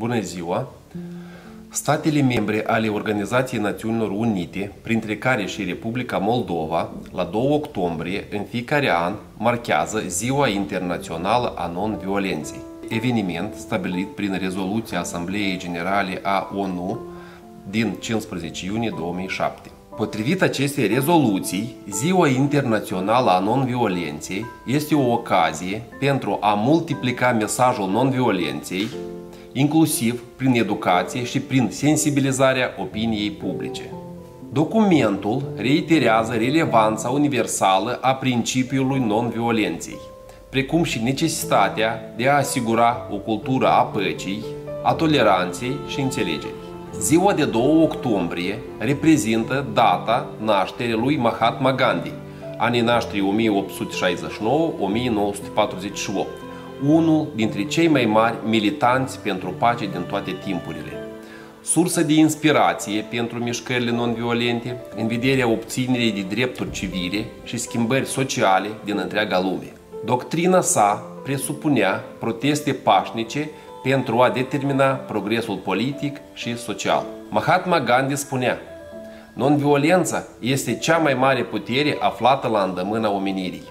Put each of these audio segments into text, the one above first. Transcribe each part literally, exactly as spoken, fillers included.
Bună ziua! Statele membre ale Organizației Națiunilor Unite, printre care și Republica Moldova, la două octombrie, în fiecare an, marchează Ziua Internațională a Non-Violenței, eveniment stabilit prin rezoluția Asambleei Generale a O N U din cincisprezece iunie două mii șapte. Potrivit acestei rezoluții, Ziua Internațională a Non-Violenței este o ocazie pentru a multiplica mesajul non-violenței, inclusiv prin educație și prin sensibilizarea opiniei publice. Documentul reiterează relevanța universală a principiului non-violenței, precum și necesitatea de a asigura o cultură a păcii, a toleranței și înțelegerii. Ziua de două octombrie reprezintă data nașterii lui Mahatma Gandhi, anii naștrii o mie opt sute șaizeci și nouă - o mie nouă sute patruzeci și opt, unul dintre cei mai mari militanți pentru pace din toate timpurile. Sursă de inspirație pentru mișcările non-violente în vederea obținerii de drepturi civile și schimbări sociale din întreaga lume. Doctrina sa presupunea proteste pașnice pentru a determina progresul politic și social. Mahatma Gandhi spunea: "Non-violența este cea mai mare putere aflată la îndemâna omenirii.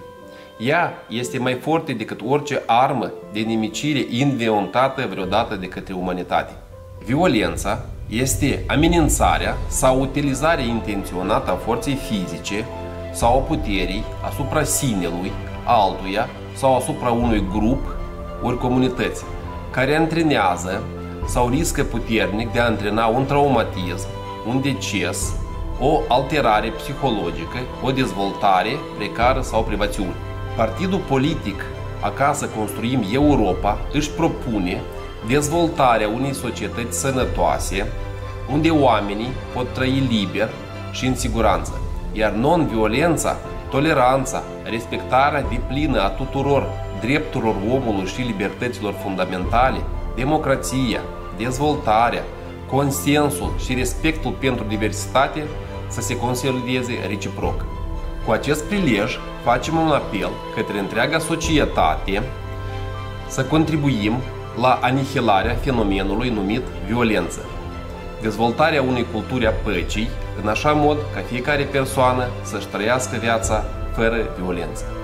Ea este mai forte decât orice armă de nimicire inventată vreodată de către umanitate." Violența este amenințarea sau utilizarea intenționată a forței fizice sau a puterii asupra sinelui, altuia sau asupra unui grup ori comunități, care antrenează sau riscă puternic de a antrena un traumatism, un deces, o alterare psihologică, o dezvoltare precară sau privațiune. Partidul politic Acasă Construim Europa își propune dezvoltarea unei societăți sănătoase, unde oamenii pot trăi liber și în siguranță, iar non-violența, toleranța, respectarea deplină a tuturor drepturilor omului și libertăților fundamentale, democrația, dezvoltarea, consensul și respectul pentru diversitate să se consolideze reciproc. Cu acest prilej facem un apel către întreaga societate să contribuim la anihilarea fenomenului numit violență, dezvoltarea unei culturi a păcii, în așa mod ca fiecare persoană să-și trăiască viața fără violență.